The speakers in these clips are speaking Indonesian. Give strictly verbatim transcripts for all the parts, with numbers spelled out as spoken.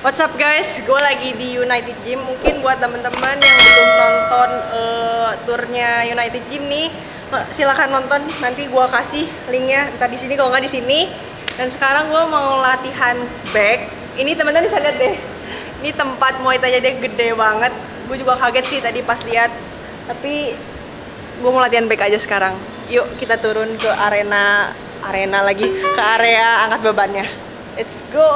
What's up guys, gue lagi di United Gym. Mungkin buat teman-teman yang belum nonton uh, tournya United Gym nih, silahkan nonton. Nanti gue kasih linknya, entah di sini kalau nggak di sini. Dan sekarang gue mau latihan back. Ini teman-teman bisa lihat deh. Ini tempat Muay Thai dia gede banget. Gue juga kaget sih tadi pas lihat. Tapi gue mau latihan back aja sekarang. Yuk kita turun ke arena, arena lagi ke area angkat bebannya. Let's go.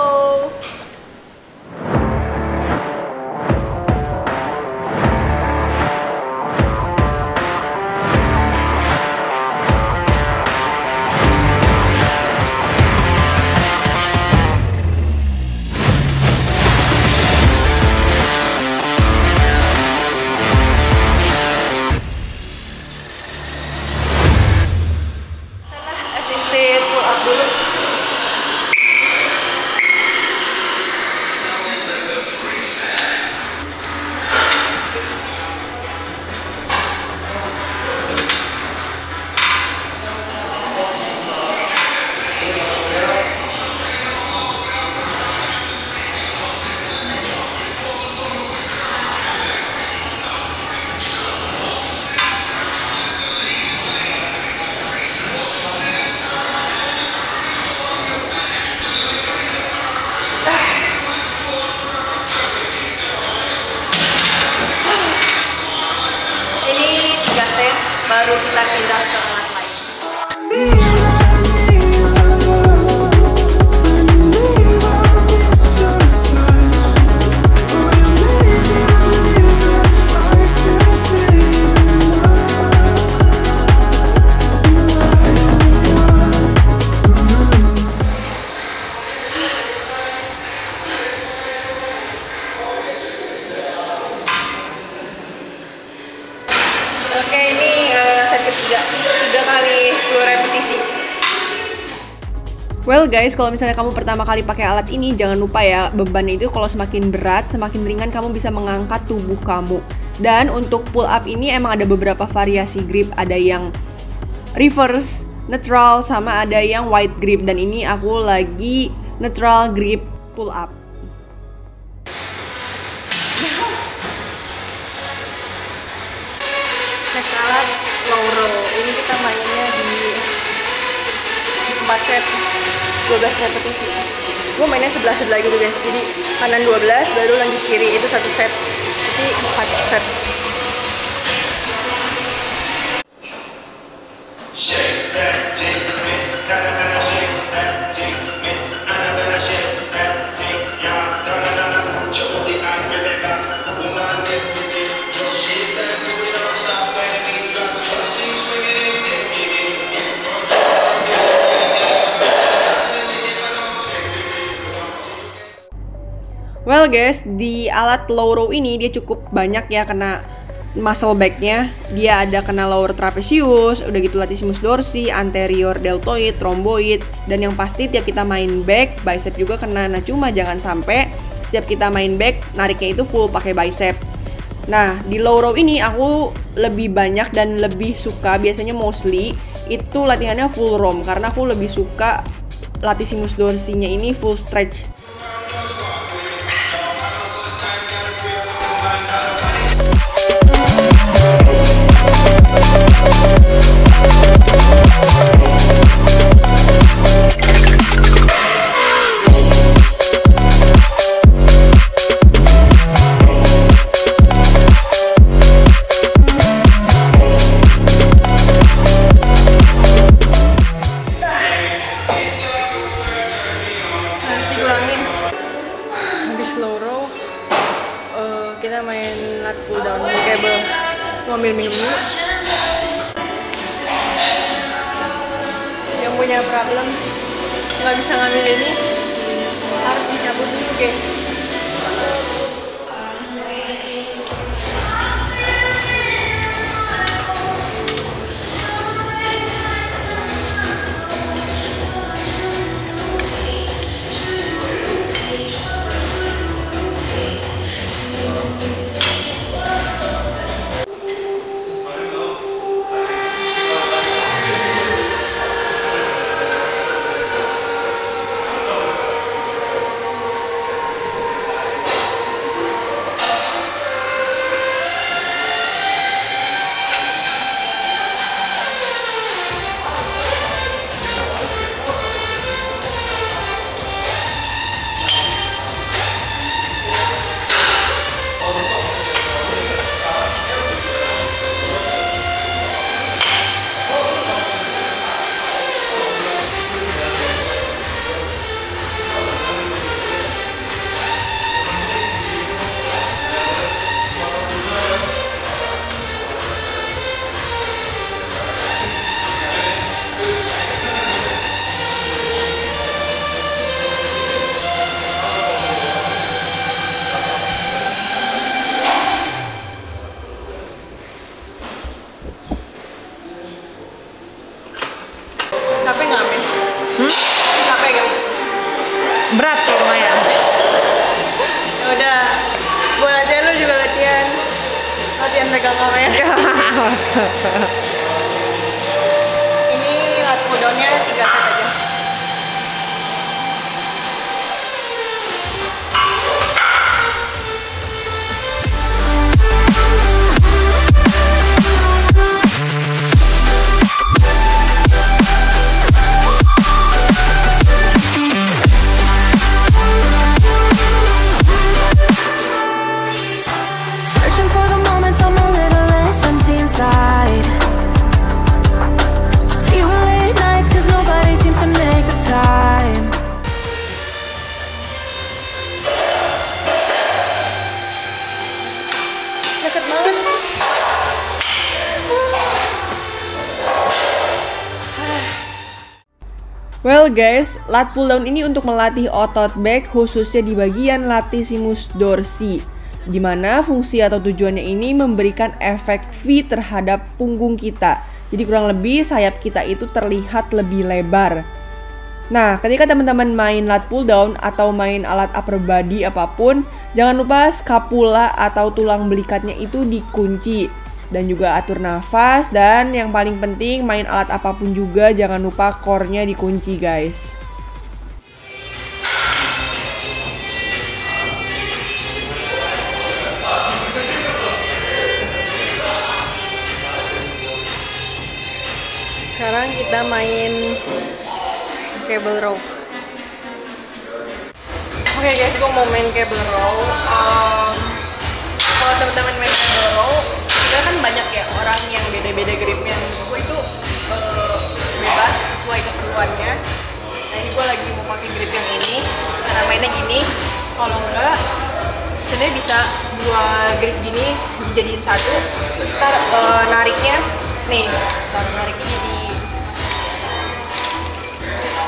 Baru kita pindah ke tempat lain. Oke, ini tiga kali sepuluh repetisi. Well guys, kalau misalnya kamu pertama kali pakai alat ini, jangan lupa ya, bebannya itu kalau semakin berat, semakin ringan kamu bisa mengangkat tubuh kamu. Dan untuk pull up ini emang ada beberapa variasi grip, ada yang reverse, neutral, sama ada yang wide grip. Dan ini aku lagi neutral grip pull up. Next alat low row. Ini kita mainnya di empat set dua belas repetisi. Gue mainnya sebelah-sebelah gitu guys. Jadi kanan dua belas baru lanjut kiri, itu satu set. Jadi empat set. Well guys, di alat low row ini dia cukup banyak ya kena muscle back-nya. Dia ada kena lower trapezius, udah gitu latissimus dorsi, anterior deltoid, rhomboid. Dan yang pasti tiap kita main back, bicep juga kena. Nah cuma jangan sampai setiap kita main back, nariknya itu full pakai bicep. Nah di low row ini aku lebih banyak dan lebih suka, biasanya mostly itu latihannya full ROM. Karena aku lebih suka latissimus dorsinya ini full stretch. Kita main lat pull down cable. Mau ambil minum dulu. Yang punya problem nggak bisa ngambil ini, harus dicabut dulu guys. megang kamera. Ini cooldown-nya tiga set aja. Deket banget. Well guys, lat pull down ini untuk melatih otot back, khususnya di bagian latissimus dorsi, dimana fungsi atau tujuannya ini memberikan efek V terhadap punggung kita. Jadi kurang lebih sayap kita itu terlihat lebih lebar. Nah, ketika teman-teman main lat pull down atau main alat upper body apapun, jangan lupa skapula atau tulang belikatnya itu dikunci. Dan juga atur nafas, dan yang paling penting main alat apapun juga jangan lupa core-nya dikunci guys. Sekarang kita main cable row. Oke okay guys, gue mau main cable row. Um, kalau teman-teman main cable row, kita kan banyak ya orang yang beda-beda gripnya. Gue itu uh, bebas sesuai keperluannya. Nah ini gue lagi mau pakai grip yang ini, karena mainnya gini. Kalau enggak, sebenarnya bisa dua grip gini dijadiin satu. Terus ntar uh, nariknya, nih, ntar nariknya jadi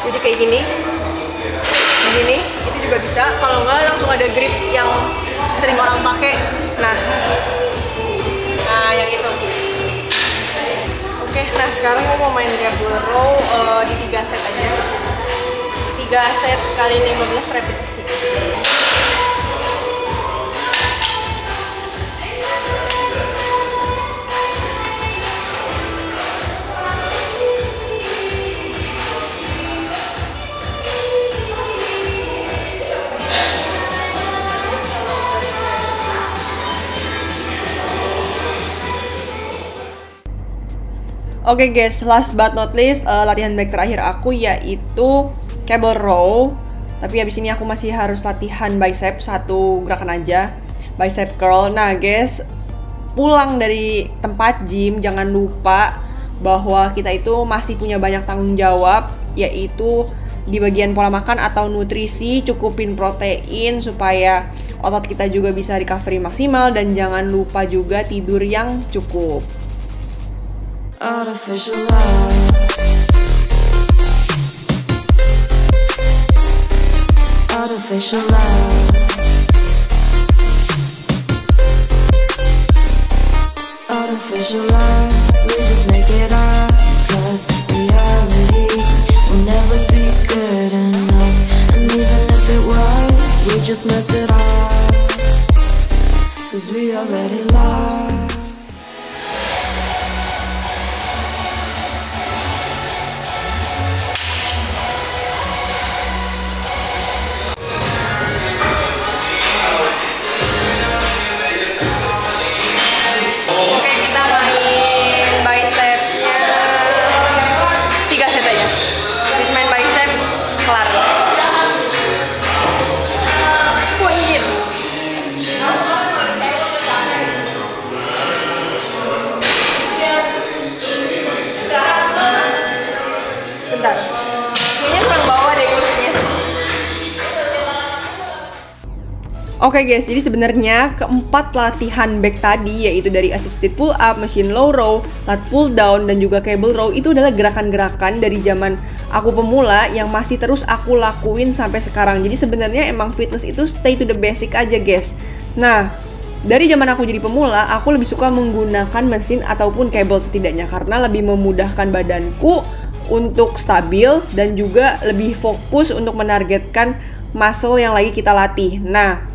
jadi kayak gini. Ini itu juga bisa, kalau nggak langsung ada grip yang sering orang pakai. Nah, nah yang itu. Oke, nah sekarang gue mau main cable row uh, di tiga set aja. Tiga set kali lima belas repetisi. Oke okay guys, last but not least, uh, latihan back terakhir aku yaitu cable row. Tapi habis ini aku masih harus latihan bicep, satu gerakan aja, bicep curl. Nah guys, pulang dari tempat gym jangan lupa bahwa kita itu masih punya banyak tanggung jawab, yaitu di bagian pola makan atau nutrisi. Cukupin protein supaya otot kita juga bisa recovery maksimal, dan jangan lupa juga tidur yang cukup. Artificial love. Artificial love. Artificial love. We just make it up, 'cause reality will never be good enough. And even if it was, we just mess it up, 'cause we already lost. Oke okay guys, jadi sebenarnya keempat latihan back tadi, yaitu dari assisted pull up, machine low row, lat pull down, dan juga cable row, itu adalah gerakan-gerakan dari zaman aku pemula yang masih terus aku lakuin sampai sekarang. Jadi sebenarnya emang fitness itu stay to the basic aja guys. Nah, dari zaman aku jadi pemula, aku lebih suka menggunakan mesin ataupun cable setidaknya, karena lebih memudahkan badanku untuk stabil dan juga lebih fokus untuk menargetkan muscle yang lagi kita latih. Nah,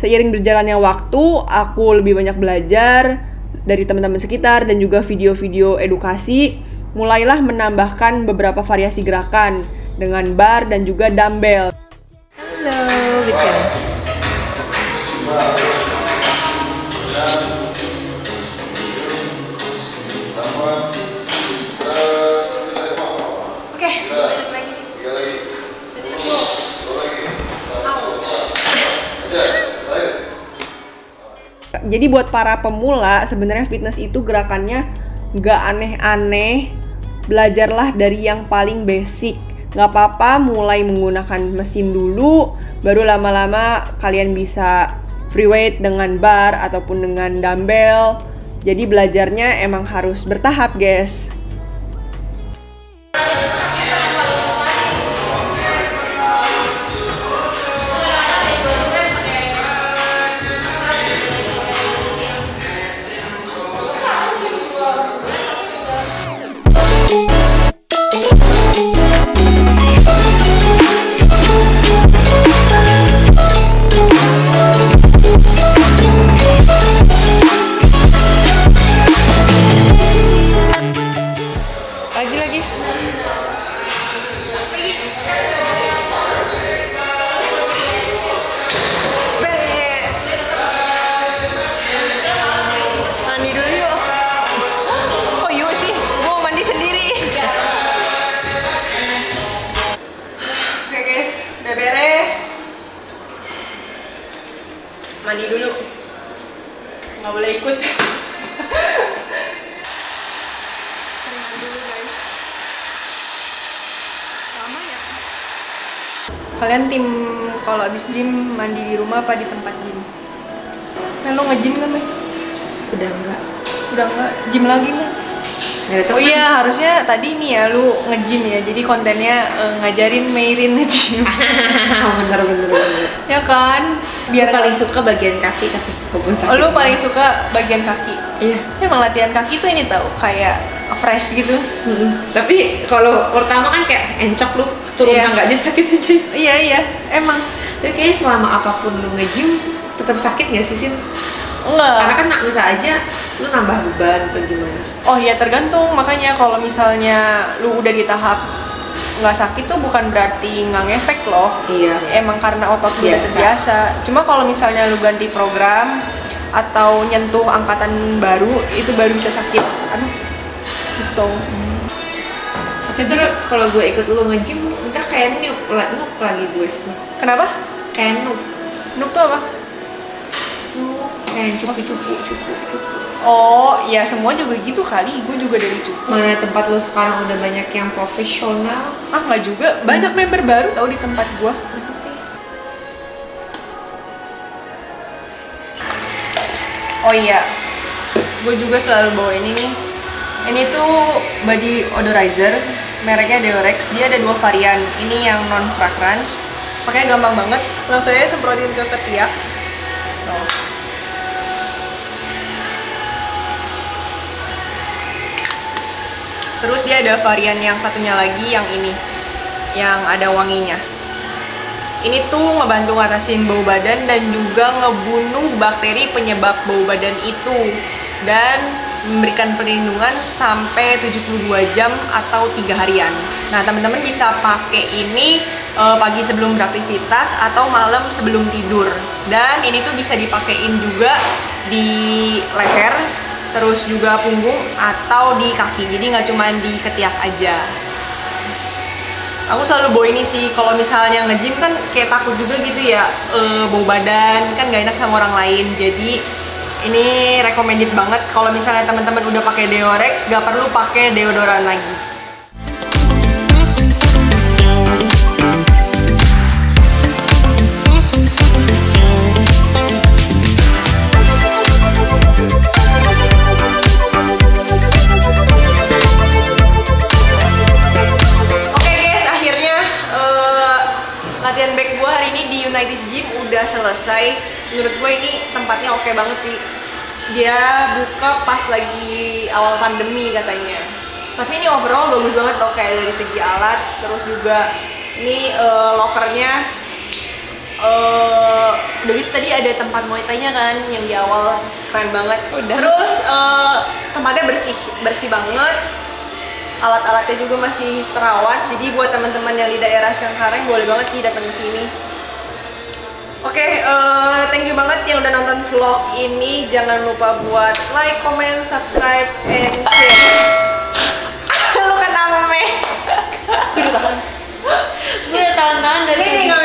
seiring berjalannya waktu, aku lebih banyak belajar dari teman-teman sekitar dan juga video-video edukasi, mulailah menambahkan beberapa variasi gerakan dengan bar dan juga dumbbell. Halo, Wiken. Oke, set lagi. Let's go. Jadi buat para pemula, sebenarnya fitness itu gerakannya nggak aneh-aneh. Belajarlah dari yang paling basic. Nggak apa-apa mulai menggunakan mesin dulu, baru lama-lama kalian bisa free weight dengan bar ataupun dengan dumbbell. Jadi belajarnya emang harus bertahap, guys. Mandi dulu, nggak boleh ikut. Tenang dulu guys. Lama ya? Kalian tim kalau abis gym mandi di rumah apa di tempat gym? Men, lo nge-gym kan, men? Udah enggak. Udah enggak. Gym lagi nggak? Oh iya, harusnya tadi ini ya lu nge-gym ya. Jadi kontennya uh, ngajarin Meirin nge-gym. Bener, bener, bener. Ya kan? Biar aku paling suka bagian kaki, tapi kebun sakit. Oh, lu paling suka bagian kaki? Iya. Emang latihan kaki tuh ini tau, kayak fresh gitu. Mm-hmm. Tapi kalau pertama kan kayak encok lu turun yeah. Tangganya sakit aja. Iya, iya. Emang. Tapi kayaknya selama apapun lu nge-gym tetap sakit nggak sih, Sin? Enggak. Karena kan nak bisa aja lu nambah beban atau gimana? Oh iya, tergantung. Makanya kalau misalnya lu udah di tahap nggak sakit tuh bukan berarti nggak ngefek loh. Iya. Emang karena otot lu udah terbiasa. Cuma kalau misalnya lu ganti program atau nyentuh angkatan baru, itu baru bisa sakit. Aduh, gitu. Tapi hmm. Terus kalau gue ikut lu nge-gym, ntar kayak nuk, nuk lagi gue. Kenapa? Kayak nuk. Nuk tuh apa? Nuk. Kayak cuma cupu, cupu, cupu. Oh, ya semua juga gitu kali. Gue juga dari cupu. Mana tempat lo sekarang udah banyak yang profesional. Ah, nggak juga. Banyak hmm. member baru tau di tempat gue. Oh iya, gue juga selalu bawa ini nih. Ini tuh body odorizer, mereknya Deorex. Dia ada dua varian. Ini yang non fragrance. Pakainya gampang banget. Langsung aja semprotin ke ketiak. Tuh. Terus dia ada varian yang satunya lagi, yang ini, yang ada wanginya. Ini tuh ngebantu ngatasin bau badan dan juga ngebunuh bakteri penyebab bau badan itu. Dan memberikan perlindungan sampai tujuh puluh dua jam atau tiga harian. Nah, teman-teman bisa pakai ini e, pagi sebelum beraktivitas atau malam sebelum tidur. Dan ini tuh bisa dipakein juga di leher, terus juga punggung atau di kaki, jadi nggak cuma di ketiak aja. Aku selalu bawa ini sih, kalau misalnya nge-gym kan kayak takut juga gitu ya, e, bau badan kan nggak enak sama orang lain. Jadi ini recommended banget kalau misalnya teman-teman udah pakai Deorex, nggak perlu pakai deodoran lagi. Selesai, menurut gue ini tempatnya oke banget sih. Dia buka pas lagi awal pandemi katanya, tapi ini overall bagus banget loh, kayak dari segi alat. Terus juga ini uh, lockernya uh, udah gitu tadi ada tempat Muay Thai-nya kan yang di awal, keren banget. Udah. Terus uh, tempatnya bersih, bersih banget. Alat-alatnya juga masih terawat, jadi buat teman-teman yang di daerah Cengkareng boleh banget sih datang ke sini. Oke, okay, uh, thank you banget yang udah nonton vlog ini. Jangan lupa buat like, comment, subscribe, and share. Lu ketawa, Meh. Gue udah tahan. Gue udah tahan-tahan dari ini.